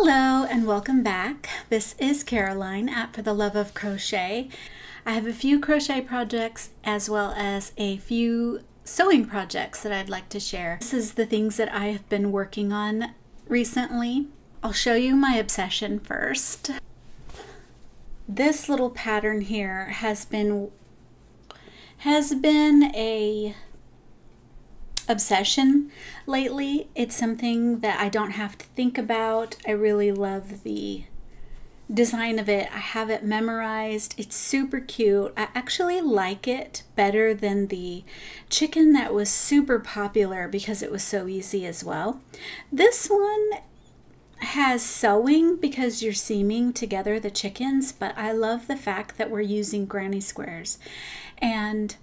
Hello and welcome back. This is Caroline at For the Love of Crochet. I have a few crochet projects as well as a few sewing projects that I'd like to share. This is the things that I have been working on recently. I'll show you my obsession first. This little pattern here has been a obsession lately. It's something that I don't have to think about. I really love the design of it. I have it memorized. It's super cute. I actually like it better than the chicken that was super popular because it was so easy as well. This one has sewing because you're seaming together the chickens, but I love the fact that we're using granny squares and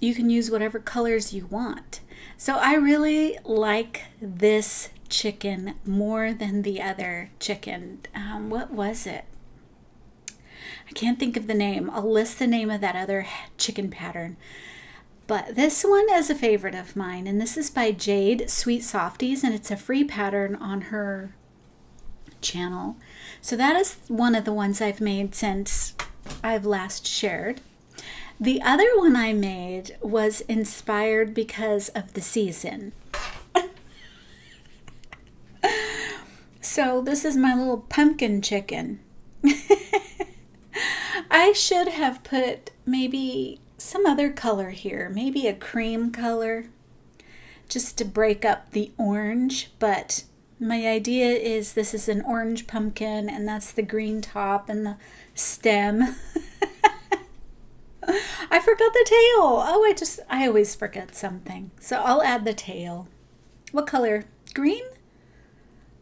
you can use whatever colors you want. So I really like this chicken more than the other chicken. What was it? I can't think of the name. I'll list the name of that other chicken pattern. But this one is a favorite of mine, and this is by Jade Sweet Softies, and it's a free pattern on her channel. So that is one of the ones I've made since I've last shared. The other one I made was inspired because of the season. So this is my little pumpkin chicken. I should have put maybe some other color here, maybe a cream color, just to break up the orange, but my idea is this is an orange pumpkin and that's the green top and the stem. I forgot the tail. Oh, I always forget something. So I'll add the tail. What color? Green?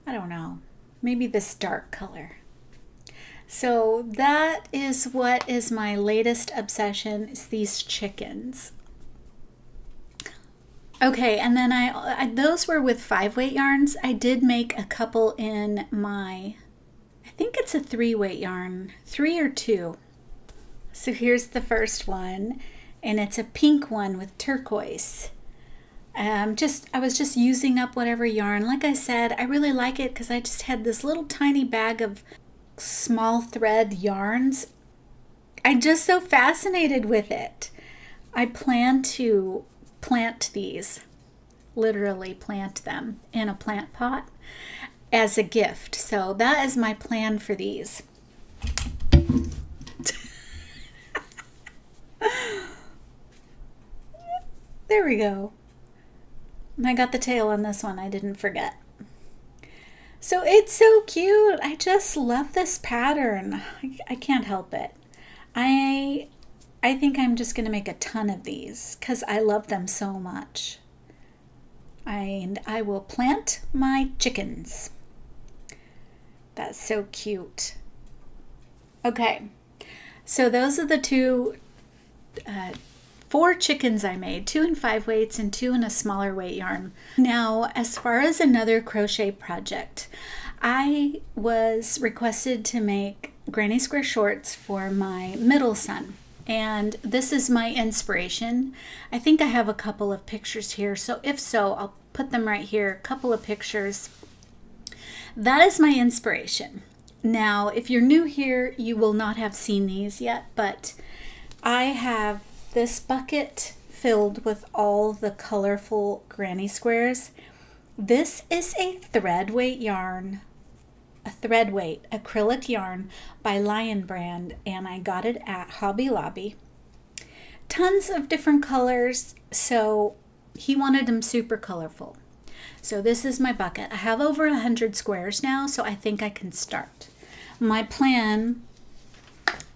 I don't know. Maybe this dark color. So that is what is my latest obsession, is these chickens. Okay, and then those were with 5-weight yarns. I did make a couple in my, I think it's a 3-weight yarn, 3 or 2. So here's the first one, and it's a pink one with turquoise. I was just using up whatever yarn. Like I said, I really like it because I just had this little tiny bag of small thread yarns. I'm just so fascinated with it. I plan to plant these, literally plant them in a plant pot as a gift. So that is my plan for these. There we go. And I got the tail on this one. I didn't forget. So it's so cute. I just love this pattern. I can't help it. I think I'm just going to make a ton of these because I love them so much. And I will plant my chickens. That's so cute. Okay. So those are the 4 chickens I made, 2 in 5 weights and 2 in a smaller weight yarn. Now, as far as another crochet project, I was requested to make granny square shorts for my middle son, and this is my inspiration. I think I have a couple of pictures here, so if so, I'll put them right here, a couple of pictures. That is my inspiration. Now, if you're new here, you will not have seen these yet, but I have this bucket filled with all the colorful granny squares. This is a thread weight yarn, a thread weight acrylic yarn by Lion Brand, and I got it at Hobby Lobby. Tons of different colors, so he wanted them super colorful. So this is my bucket. I have over 100 squares now, so I think I can start. My plan,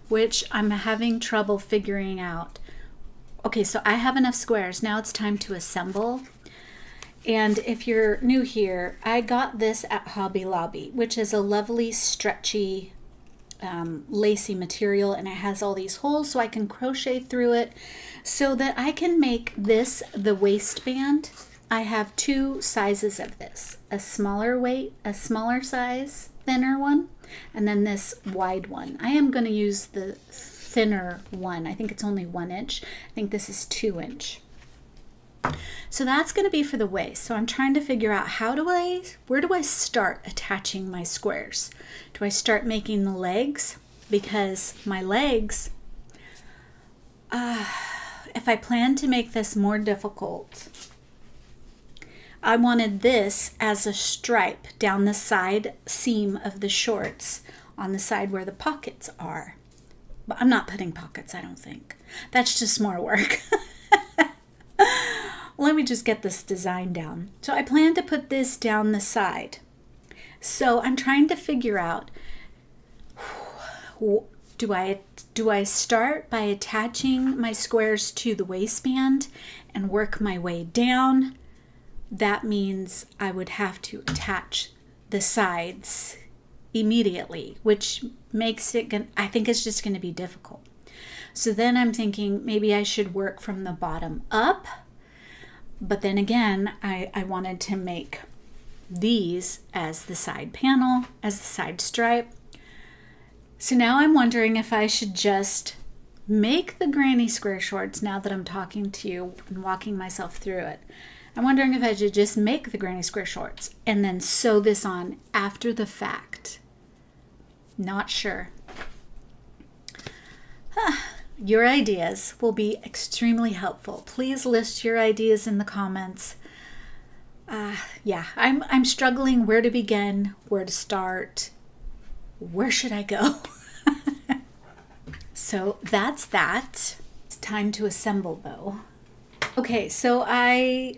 which I'm having trouble figuring out. Okay, so I have enough squares. Now it's time to assemble. And if you're new here, I got this at Hobby Lobby, which is a lovely stretchy lacy material, and it has all these holes so I can crochet through it so that I can make this the waistband. I have 2 sizes of this, a smaller weight, a smaller size, thinner one, and then this wide one. I am going to use the thinner one. I think it's only 1 inch. I think this is 2 inch. So that's going to be for the waist. So I'm trying to figure out where do I start attaching my squares? Do I start making the legs? Because my legs, if I plan to make this more difficult, I wanted this as a stripe down the side seam of the shorts on the side where the pockets are. But I'm not putting pockets, I don't think. That's just more work. Let me just get this design down. So I plan to put this down the side. So I'm trying to figure out, do I start by attaching my squares to the waistband and work my way down? That means I would have to attach the sides immediately, which makes it, I think it's just gonna be difficult. So then I'm thinking maybe I should work from the bottom up. But then again, I wanted to make these as the side panel, as the side stripe. So now I'm wondering if I should just make the granny square shorts now that I'm talking to you and walking myself through it. I'm wondering if I should just make the granny square shorts and then sew this on after the fact. Not sure. Your ideas will be extremely helpful. Please list your ideas in the comments. Yeah, I'm struggling where to begin, where to start, where should I go? So that's that. It's time to assemble though. Okay, so I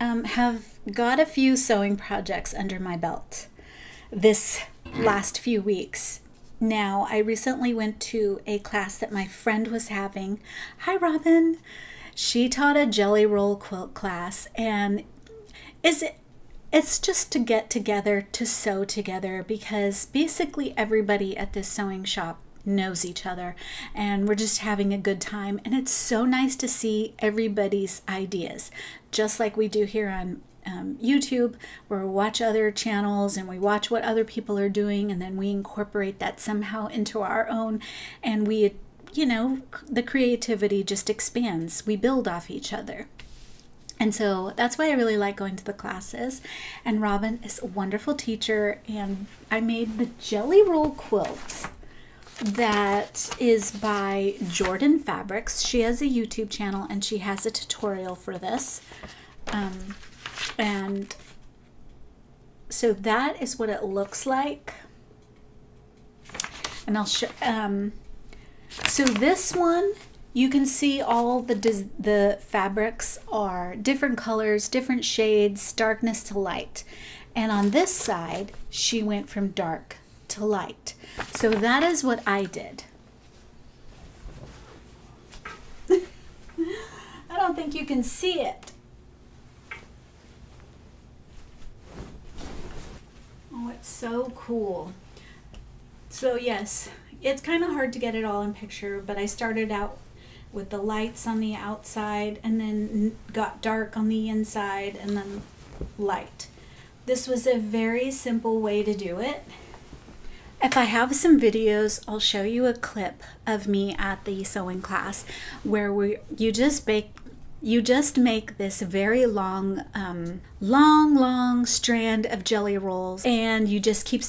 have got a few sewing projects under my belt this last few weeks. Now, I recently went to a class that my friend was having. Hi, Robin. She taught a jelly roll quilt class, and it's just to get together, to sew together, because basically everybody at this sewing shop knows each other, and we're just having a good time, and it's so nice to see everybody's ideas, just like we do here on YouTube, where we watch other channels and we watch what other people are doing, and then we incorporate that somehow into our own, and we, you know, the creativity just expands. We build off each other. And so that's why I really like going to the classes. And Robin is a wonderful teacher, and I made the jelly roll quilt that is by Jordan Fabrics. She has a YouTube channel and she has a tutorial for this. And so that is what it looks like. And I'll show, so this one, you can see all the fabrics are different colors, different shades, darkness to light. And on this side, she went from dark to light. So that is what I did. I don't think you can see it. Oh, it's so cool. So yes, it's kind of hard to get it all in picture, but I started out with the lights on the outside and then got dark on the inside and then light. This was a very simple way to do it. If I have some videos, I'll show you a clip of me at the sewing class where you just make this very long strand of jelly rolls, and you just keep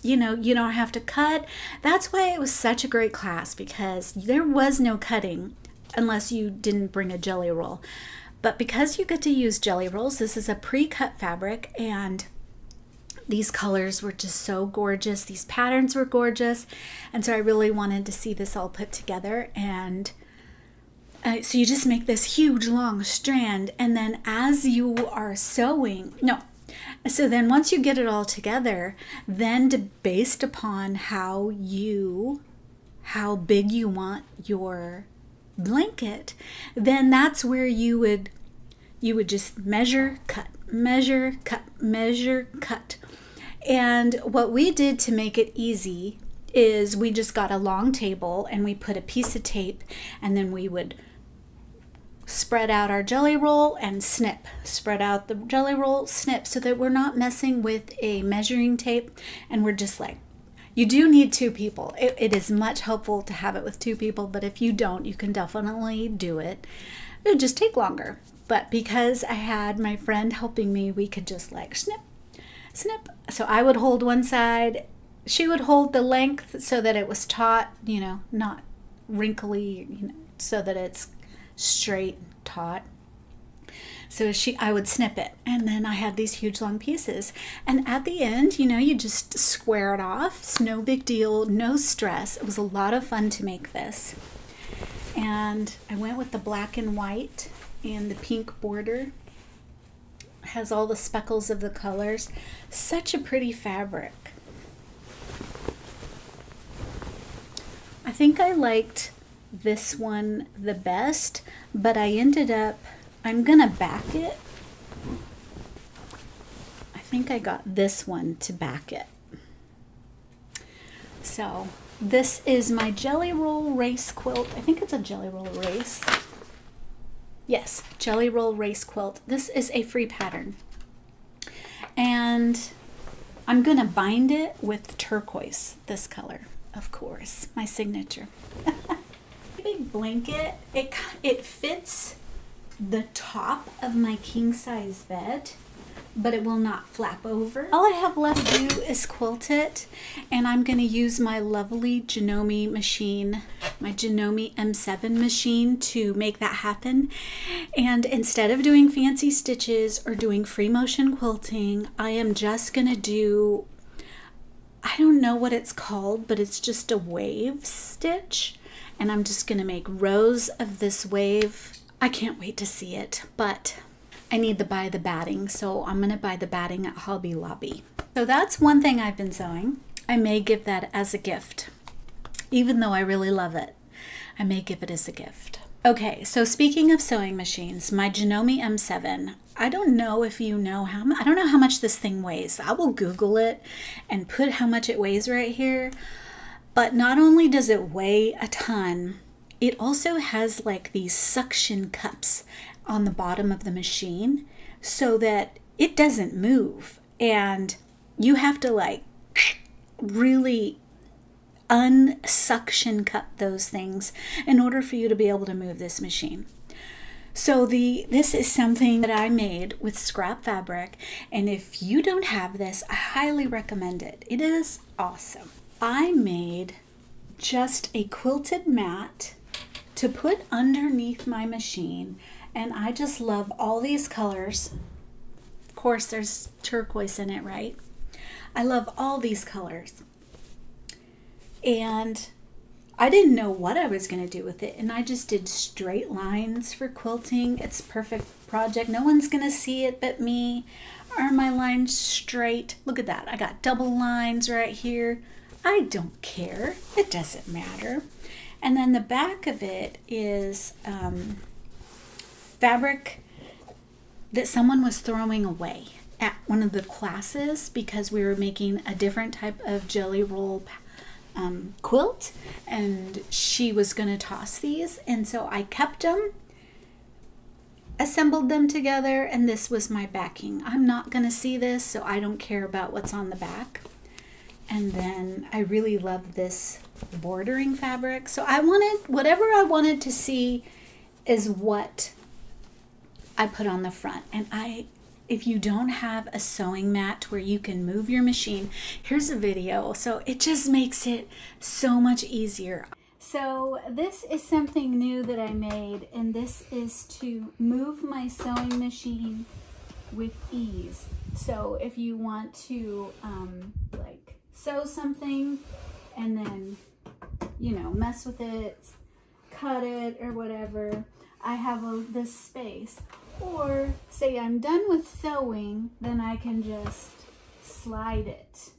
you know, you don't have to cut. That's why it was such a great class, because there was no cutting unless you didn't bring a jelly roll. But because you get to use jelly rolls, this is a pre-cut fabric, and these colors were just so gorgeous. These patterns were gorgeous. And so I really wanted to see this all put together. And so you just make this huge long strand, and then as you are sewing, so then once you get it all together, then based upon how big you want your blanket, then that's where you would just measure, cut, measure, cut, measure, cut. And what we did to make it easy is we just got a long table and we put a piece of tape, and then we would spread out our jelly roll and snip, spread out the jelly roll, snip, so that we're not messing with a measuring tape. And we're just like, you do need two people. It is much helpful to have it with two people, but if you don't, you can definitely do it. It would just take longer. But because I had my friend helping me, we could just like snip, snip. So I would hold one side. She would hold the length so that it was taut, you know, not wrinkly, you know, so that it's straight and taut. So I would snip it, and then I had these huge long pieces. And at the end, you know, you just square it off. It's no big deal, no stress. It was a lot of fun to make this. And I went with the black and white, and the pink border has all the speckles of the colors. Such a pretty fabric. I think I liked this one the best, but I ended up, I'm gonna back it. I think I got this one to back it. So this is my Jelly Roll Race Quilt. I think it's a Jelly Roll Race. Yes, Jelly Roll Race Quilt. This is a free pattern. And I'm gonna bind it with turquoise, this color, of course, my signature. Big blanket, it fits the top of my king-size bed, but it will not flap over. All I have left to do is quilt it, and I'm going to use my lovely Janome machine, my Janome M7 machine, to make that happen. And instead of doing fancy stitches or doing free motion quilting, I am just going to do, I don't know what it's called, but it's just a wave stitch, and I'm just going to make rows of this wave. I can't wait to see it, but I need to buy the batting, so I'm gonna buy the batting at Hobby Lobby. So that's one thing I've been sewing. I may give that as a gift. Even though I really love it, I may give it as a gift. Okay, so speaking of sewing machines, my Janome M7, I don't know if you know how much, I don't know how much this thing weighs. I will Google it and put how much it weighs right here. But not only does it weigh a ton, it also has like these suction cups on the bottom of the machine so that it doesn't move, and you have to like really unsuction cup those things in order for you to be able to move this machine. So this is something that I made with scrap fabric, and if you don't have this, I highly recommend it. It is awesome. I made just a quilted mat to put underneath my machine, and I just love all these colors. Of course, there's turquoise in it, right? I love all these colors, and I didn't know what I was going to do with it, and I just did straight lines for quilting. It's a perfect project. No one's going to see it but me. Are my lines straight? Look at that. I got double lines right here. I don't care. It doesn't matter. And then the back of it is fabric that someone was throwing away at one of the classes because we were making a different type of jelly roll quilt, and she was going to toss these. And so I kept them, assembled them together, and this was my backing. I'm not going to see this, so I don't care about what's on the back. And then I really love this bordering fabric. So I wanted, whatever I wanted to see is what I put on the front. And if you don't have a sewing mat where you can move your machine, here's a video. So it just makes it so much easier. So this is something new that I made, and this is to move my sewing machine with ease. So if you want to like sew something and then, you know, mess with it, cut it or whatever, I have this space. Or say I'm done with sewing, then I can just slide it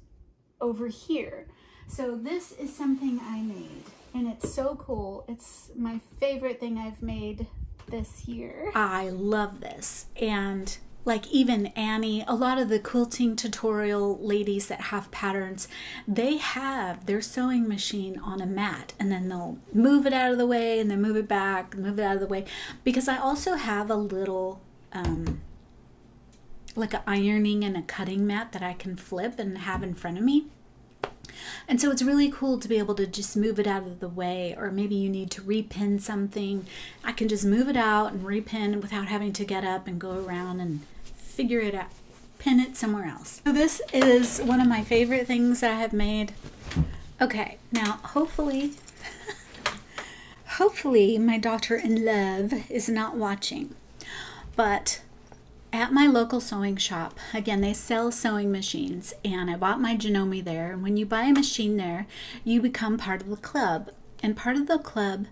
over here. So this is something I made, and it's so cool. It's my favorite thing I've made this year. I love this. And like even Annie, a lot of the quilting tutorial ladies that have patterns, they have their sewing machine on a mat, and then they'll move it out of the way and then move it back, move it out of the way. Because I also have a little, like an ironing and a cutting mat that I can flip and have in front of me. And so it's really cool to be able to just move it out of the way, or maybe you need to repin something. I can just move it out and repin without having to get up and go around and figure it out, pin it somewhere else. So this is one of my favorite things that I have made. Okay, now hopefully, hopefully my daughter in love is not watching, but at my local sewing shop, again, they sell sewing machines, and I bought my Janome there. And when you buy a machine there, you become part of the club, and part of the club,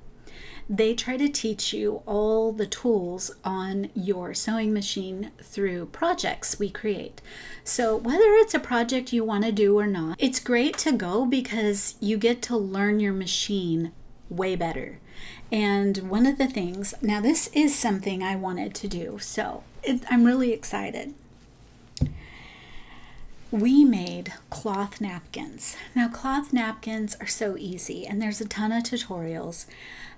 they try to teach you all the tools on your sewing machine through projects we create. So whether it's a project you want to do or not, it's great to go because you get to learn your machine way better. And one of the things, now this is something I wanted to do, so I'm really excited. We made cloth napkins. Now cloth napkins are so easy, and there's a ton of tutorials.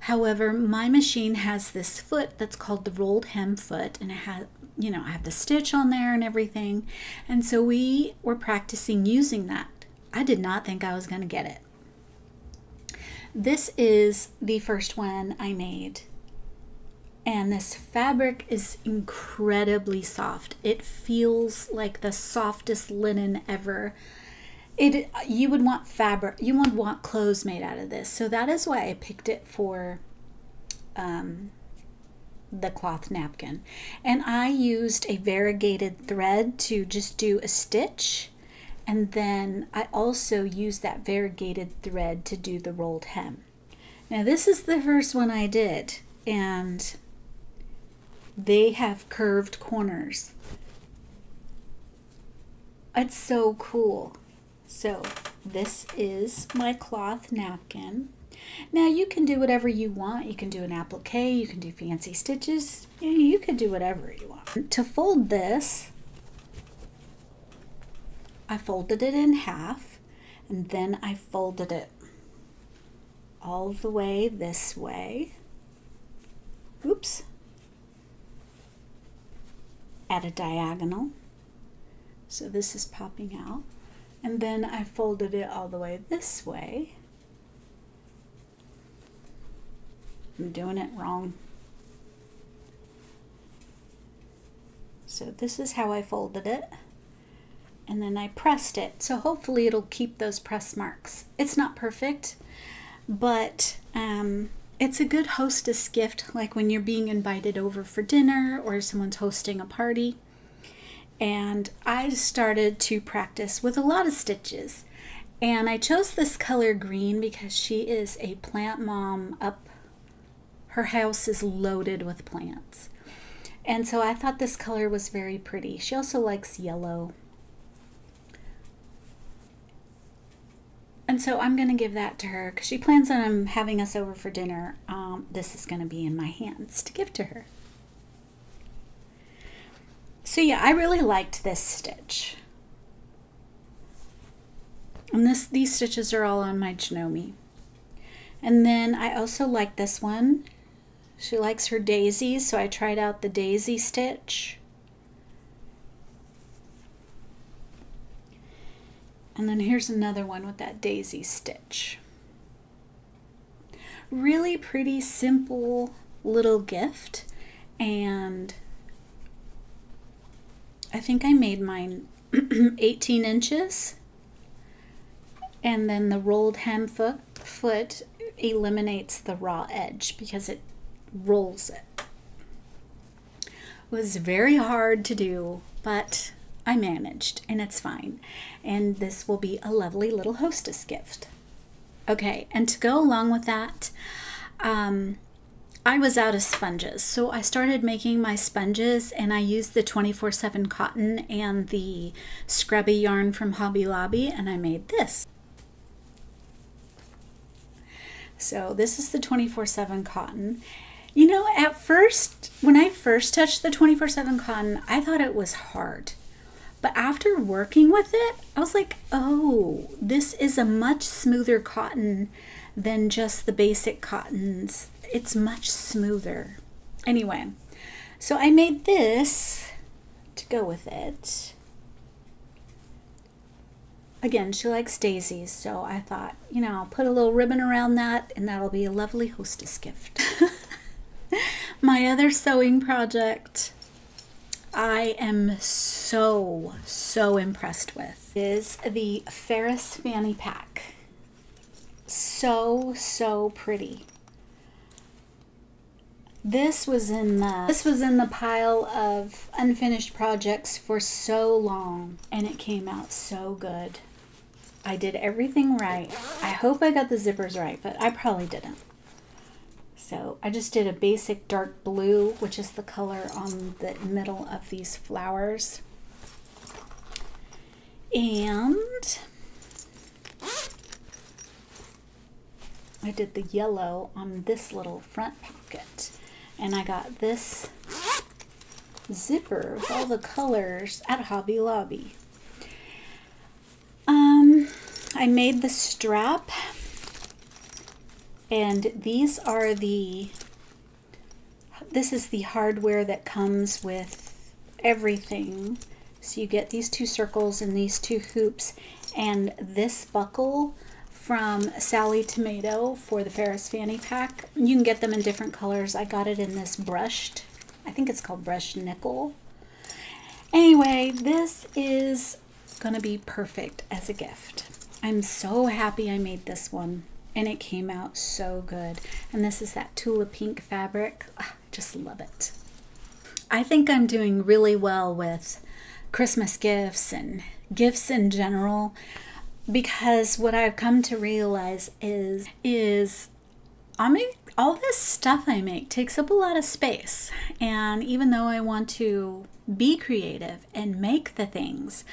However, my machine has this foot that's called the rolled hem foot, and it has, you know, I have the stitch on there and everything. And so we were practicing using that. I did not think I was going to get it. This is the first one I made, and this fabric is incredibly soft. It feels like the softest linen ever. You would want fabric, you would want clothes made out of this. So that is why I picked it for the cloth napkin. And I used a variegated thread to just do a stitch. And then I also used that variegated thread to do the rolled hem. Now this is the first one I did, and they have curved corners. It's so cool. So this is my cloth napkin. Now you can do whatever you want. You can do an applique, you can do fancy stitches, you can do whatever you want. To fold this, I folded it in half, and then I folded it all the way this way. Oops. At a diagonal. So this is popping out. And then I folded it all the way this way. I'm doing it wrong. So this is how I folded it. And then I pressed it. So hopefully it'll keep those press marks. It's not perfect, but it's a good hostess gift, like when you're being invited over for dinner or someone's hosting a party. And I started to practice with a lot of stitches. And I chose this color green because she is a plant mom up. Her house is loaded with plants. And so I thought this color was very pretty. She also likes yellow. And so I'm going to give that to her because she plans on having us over for dinner. This is going to be in my hands to give to her. So yeah, I really liked this stitch. And these stitches are all on my Janome. And then I also like this one. She likes her daisies, so I tried out the daisy stitch. And then here's another one with that daisy stitch. Really pretty, simple little gift. And I think I made mine 18 inches. And then the rolled hem foot eliminates the raw edge because it rolls it. It was very hard to do, but I managed, and it's fine. And this will be a lovely little hostess gift. Okay, and to go along with that, I was out of sponges, so I started making my sponges, and I used the 24/7 cotton and the scrubby yarn from Hobby Lobby, and I made this. So this is the 24/7 cotton. You know, at first, when I first touched the 24/7 cotton, I thought it was hard. But after working with it, I was like, oh, this is a much smoother cotton than just the basic cottons. It's much smoother. Anyway, so I made this to go with it. Again, she likes daisies, so I thought, you know, I'll put a little ribbon around that and that'll be a lovely hostess gift. My other sewing project I am so impressed with is the Ferris Fanny Pack. So pretty. This was in the pile of unfinished projects for so long, and it came out so good. I did everything right. I hope I got the zippers right, but I probably didn't. So I just did a basic dark blue, which is the color on the middle of these flowers. And I did the yellow on this little front pocket. And I got this zipper with all the colors at Hobby Lobby. I made the strap, and these are the, this is the hardware that comes with everything. So you get these two circles and these two hoops and this buckle from Sally Tomato for the Ferris Fanny Pack. You can get them in different colors. I got it in this brushed, I think it's called brushed nickel. Anyway, this is gonna be perfect as a gift. I'm so happy I made this one, and it came out so good. And this is that Tula Pink fabric. Ah, just love it. I think I'm doing really well with Christmas gifts and gifts in general, because what I've come to realize is all this stuff I make takes up a lot of space. And even though I want to be creative and make the things,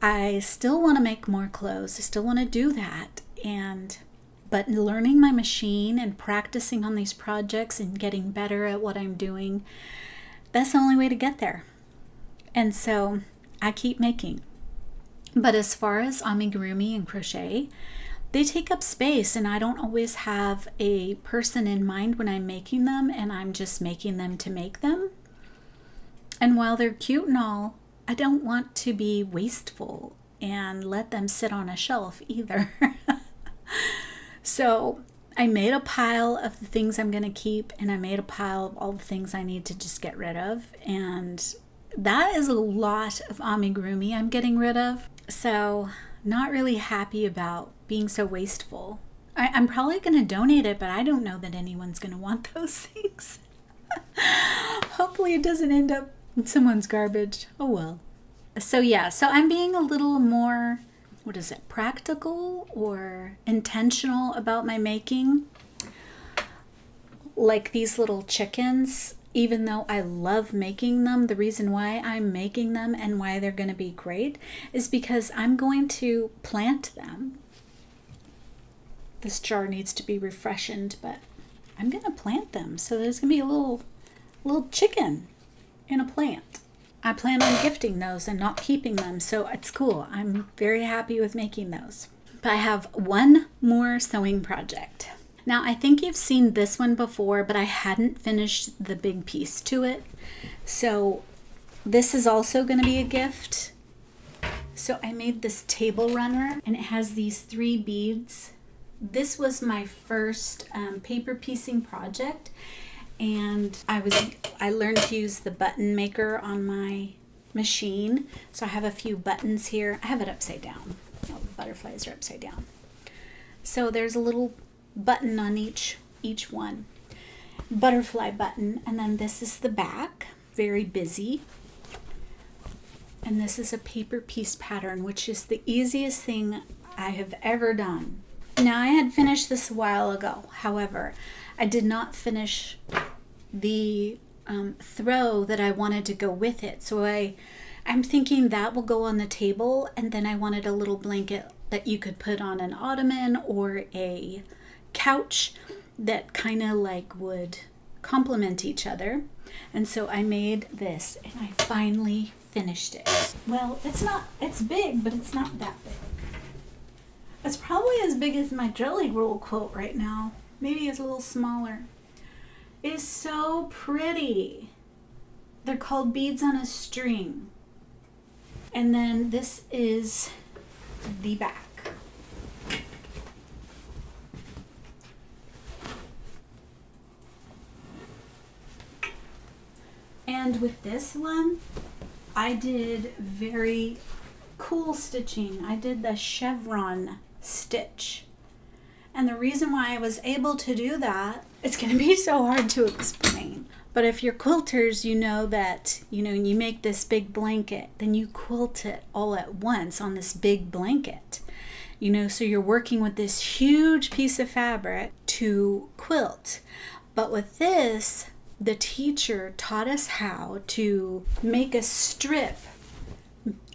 I still want to make more clothes. I still want to do that. But learning my machine and practicing on these projects and getting better at what I'm doing, that's the only way to get there. And so I keep making. But as far as amigurumi and crochet, they take up space, and I don't always have a person in mind when I'm making them, and I'm just making them to make them. And while they're cute and all, I don't want to be wasteful and let them sit on a shelf either. So I made a pile of the things I'm going to keep, and I made a pile of all the things I need to just get rid of. And that is a lot of amigurumi I'm getting rid of. So not really happy about being so wasteful. I'm probably going to donate it, but I don't know that anyone's going to want those things. Hopefully it doesn't end up in someone's garbage. Oh well. So yeah, so I'm being a little more, what is it, practical or intentional about my making. Like these little chickens, even though I love making them, the reason why I'm making them and why they're going to be great is because I'm going to plant them. This jar needs to be refreshened, but I'm going to plant them. So there's going to be a little chicken in a plant. I plan on gifting those and not keeping them, so it's cool. I'm very happy with making those. But I have one more sewing project. Now, I think you've seen this one before, but I hadn't finished the big piece to it. So this is also going to be a gift. So I made this table runner, and it has these three beads. This was my first paper piecing project, and I learned to use the button maker on my machine. So I have a few buttons here. I have it upside down. Oh, the butterflies are upside down. So there's a little button on each one, butterfly button, and then this is the back, very busy, and this is a paper piece pattern, which is the easiest thing I have ever done. Now, I had finished this a while ago, however, I did not finish the throw that I wanted to go with it, so I'm thinking that will go on the table, and then I wanted a little blanket that you could put on an ottoman or a couch that kind of like would complement each other. And so I made this, and I finally finished it. Well, it's big, but it's not that big. It's probably as big as my jelly roll quilt right now. Maybe it's a little smaller. It is so pretty. They're called beads on a string. And then this is the back. And with this one, I did very cool stitching. I did the chevron stitch. And the reason why I was able to do that, it's going to be so hard to explain. But if you're quilters, you know that, you know, when you make this big blanket, then you quilt it all at once on this big blanket. You know, so you're working with this huge piece of fabric to quilt. But with this, the teacher taught us how to make a strip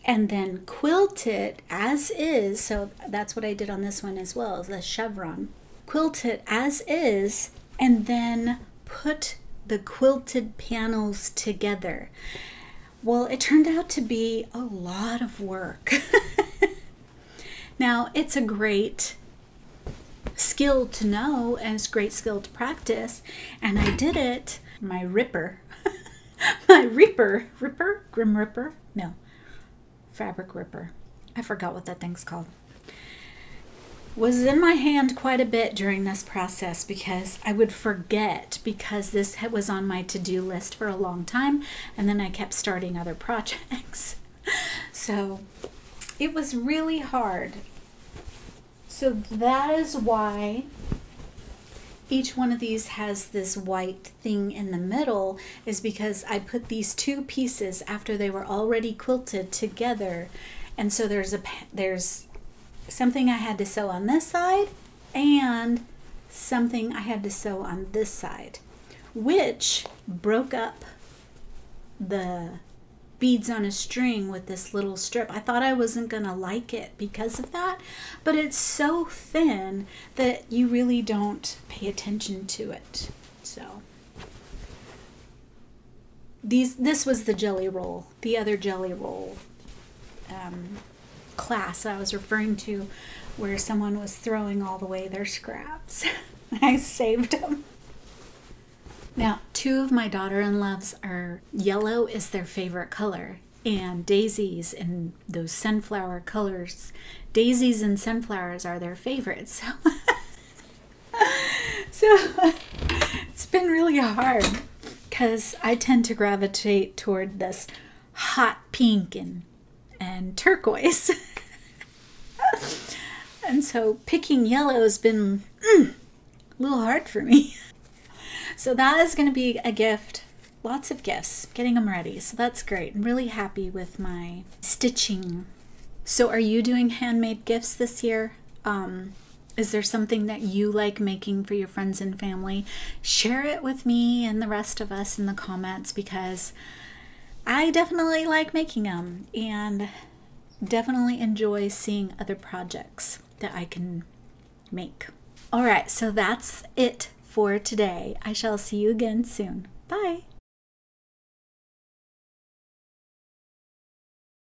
and then quilt it as is. So that's what I did on this one as well, as the chevron. Quilt it as is and then put the quilted panels together. Well, it turned out to be a lot of work. Now, it's a great skill to know and it's a great skill to practice, and I did it. My ripper, my ripper, grim ripper, no, fabric ripper. I forgot what that thing's called. Was in my hand quite a bit during this process because I would forget, because this was on my to-do list for a long time, and then I kept starting other projects. So it was really hard. So that is why each one of these has this white thing in the middle, is because I put these two pieces after they were already quilted together. And so there's something I had to sew on this side and something I had to sew on this side, which broke up the beads on a string with this little strip. I thought I wasn't gonna like it because of that, but it's so thin that you really don't pay attention to it. So this was the jelly roll, the other jelly roll class I was referring to, where someone was throwing all the way their scraps. I saved them. Now, two of my daughter-in-laws are, yellow is their favorite color, and daisies and those sunflower colors, daisies and sunflowers are their favorites. So it's been really hard because I tend to gravitate toward this hot pink and turquoise. And so picking yellow has been a little hard for me. So that is going to be a gift, lots of gifts, getting them ready. So that's great. I'm really happy with my stitching. So are you doing handmade gifts this year? Is there something that you like making for your friends and family? Share it with me and the rest of us in the comments, because I definitely like making them and definitely enjoy seeing other projects that I can make. All right, so that's it for today. I shall see you again soon. Bye.